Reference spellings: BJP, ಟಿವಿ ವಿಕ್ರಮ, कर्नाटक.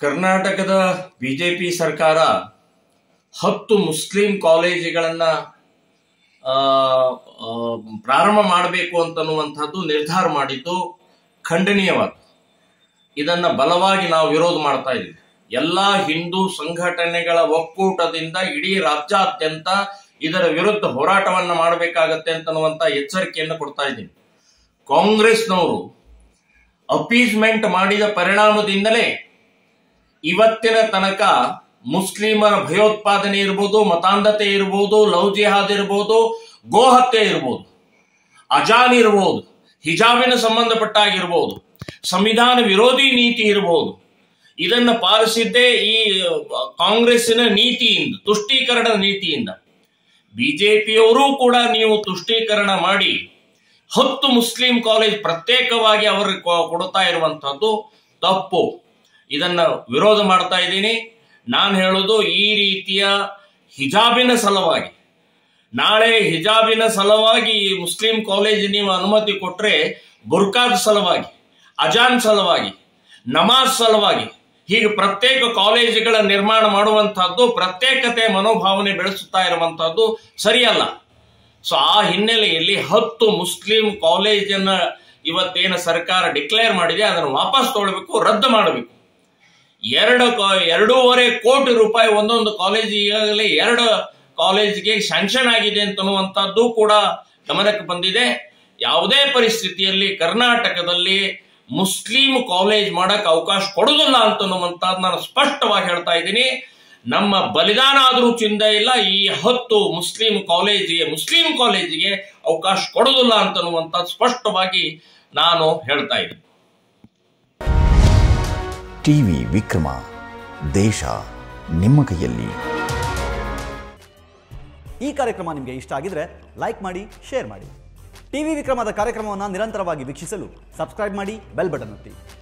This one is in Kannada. कर्नाटकद बीजेपी सरकार 10 मुस्लिम कॉलेजಗಳನ್ನು प्रारंभ ಮಾಡಬೇಕು ಅಂತನ್ನುವಂತದ್ದು ನಿರ್ಧಾರ ಮಾಡಿತು ಖಂಡನೀಯವಾಗಿದೆ ಇದನ್ನ ಬಲವಾಗಿ ನಾವು ವಿರೋಧ ಮಾಡ್ತಾ ಇದ್ದೀವಿ ಎಲ್ಲಾ ಹಿಂದೂ ಸಂಘಟನೆಗಳ ಒಕ್ಕೂಟದಿಂದ ಇಡಿ ರಾಜ್ಯಾದ್ಯಂತ ಇದರ ವಿರುದ್ಧ ಹೋರಾಟವನ್ನ ಮಾಡಬೇಕಾಗುತ್ತೆ ಅಂತನ್ನುವಂತ ಎಚ್ಚರಿಕೆಯನ್ನು ಕೊಡ್ತಾ ಇದ್ದೀವಿ ಕಾಂಗ್ರೆಸ್ನವರು ಅಪೀಸ್ಮೆಂಟ್ ಮಾಡಿದ ಪರಿಣಾಮದಿಂದಲೇ ಇವತ್ತಿನ ತನಕ ಮುಸ್ಲಿಮರ ಭಯೋತ್ಪಾದನೆ ಇರಬಹುದು ಮತಾಂಧತೆ ಇರಬಹುದು ಲವ್ ಜಿಹಾದ್ ಇರಬಹುದು ಗೋಹತ್ಯೆ ಇರಬಹುದು ಅಜಾನ್ ಇರಬಹುದು ಹಿಜಾಬಿನ ಸಂಬಂಧಪಟ್ಟಾಗಿರಬಹುದು ಸಂವಿಧಾನ ವಿರೋಧಿ ನೀತಿ ಇರಬಹುದು ಇದನ್ನ ಪಾಲಿಸಿದ್ದೆ ಈ ಕಾಂಗ್ರೆಸ್ಸಿನ ನೀತಿಯಿಂದ ತುಷ್ಟೀಕರಣದ ನೀತಿಯಿಂದ ಬಿಜೆಪಿಯವರು ಕೂಡ ನೀವು ತುಷ್ಟೀಕರಣ ಮಾಡಿ 10 ಮುಸ್ಲಿಂ ಕಾಲೇಜ್ ಪ್ರತ್ಯೇಕವಾಗಿ ಅವರು ಕೊಡ್ತಾ ಇರುವಂತದ್ದು ತಪ್ಪು ಇದನ್ನ ವಿರೋಧ ಮಾಡ್ತಾ ಇದ್ದೀನಿ ನಾನು ಹೇಳೋದು ಈ ರೀತಿಯ ಹಿಜಾಬಿನ ಸಲುವಾಗಿ ನಾಳೆ ಹಿಜಾಬಿನ ಸಲುವಾಗಿ ಮುಸ್ಲಿಂ ಕಾಲೇಜ್ ನೀವು ಅನುಮತಿ ಕೊಟ್ಟರೆ ಬುರ್ಕಾದ ಸಲುವಾಗಿ ಅಜಾನ್ ಸಲುವಾಗಿ ನಮಾಜ್ ಸಲುವಾಗಿ ಹೀಗೆ ಪ್ರತ್ಯೇಕ ಕಾಲೇಜುಗಳ ನಿರ್ಮಾಣ ಮಾಡುವಂತದ್ದು ಪ್ರತ್ಯೇಕತೆ ಮನೋಭಾವನೆ ಬೆಳೆಸುತ್ತಾ ಇರುವಂತದ್ದು ಸರಿಯಲ್ಲ ಸೋ ಆ ಹಿನ್ನೆಲೆಯಲ್ಲಿ 10 ಮುಸ್ಲಿಂ ಕಾಲೇಜನ್ನು ಇವತ್ತೇನ ಸರ್ಕಾರ ಡಿಕ್ಲೇರ್ ಮಾಡಿದೆ ಅದನ್ನು ವಾಪಸ್ ತಗೊಳ್ಳಬೇಕು ರದ್ದು ಮಾಡಬೇಕು 2.5 ಕೋಟಿ ರೂಪಾಯಿ ಒಂದೊಂದು ಕಾಲೇಜ್ ಈಗಾಗಲೇ 2 ಕಾಲೇಜಿಗೆ ಸ್ಯಾಂಕ್ಷನ್ ಆಗಿದೆ ಅಂತನ್ನುವಂತದ್ದು ಕೂಡ ಗಮನಕ್ಕೆ ಬಂದಿದೆ ಯಾವುದೇ ಪರಿಸ್ಥಿತಿಯಲ್ಲಿ ಕರ್ನಾಟಕದಲ್ಲಿ ಮುಸ್ಲಿಂ ಕಾಲೇಜ್ ಮಾಡಕ್ಕೆ ಅವಕಾಶ ಕೊಡೋದಿಲ್ಲ ಅಂತನ್ನುವಂತದ್ದು ನಾನು ಸ್ಪಷ್ಟವಾಗಿ ಹೇಳ್ತಾ ಇದ್ದೀನಿ ನಮ್ಮ ಬಲಿದಾನ ಆದರೂ ಚಿಂತೆ ಇಲ್ಲ ಈ 10 ಮುಸ್ಲಿಂ ಕಾಲೇಜಿಗೆ ಅವಕಾಶ ಕೊಡೋದಿಲ್ಲ ಅಂತನ್ನುವಂತ ಸ್ಪಷ್ಟವಾಗಿ ನಾನು ಹೇಳ್ತಾ ಇದ್ದೀನಿ ಟಿವಿ ವಿಕ್ರಮ ದೇಶ ನಿಮ್ಮ ಕೈಯಲ್ಲಿ ಈ ಕಾರ್ಯಕ್ರಮ ನಿಮಗೆ ಇಷ್ಟ ಆಗಿದ್ರೆ ಲೈಕ್ ಮಾಡಿ ಶೇರ್ ಮಾಡಿ ಟಿವಿ ವಿಕ್ರಮದ ಕಾರ್ಯಕ್ರಮವನ್ನು ನಿರಂತರವಾಗಿ ವೀಕ್ಷಿಸಲು ಸಬ್ಸ್ಕ್ರೈಬ್ ಮಾಡಿ ಬೆಲ್ ಬಟನ್ ಒತ್ತಿ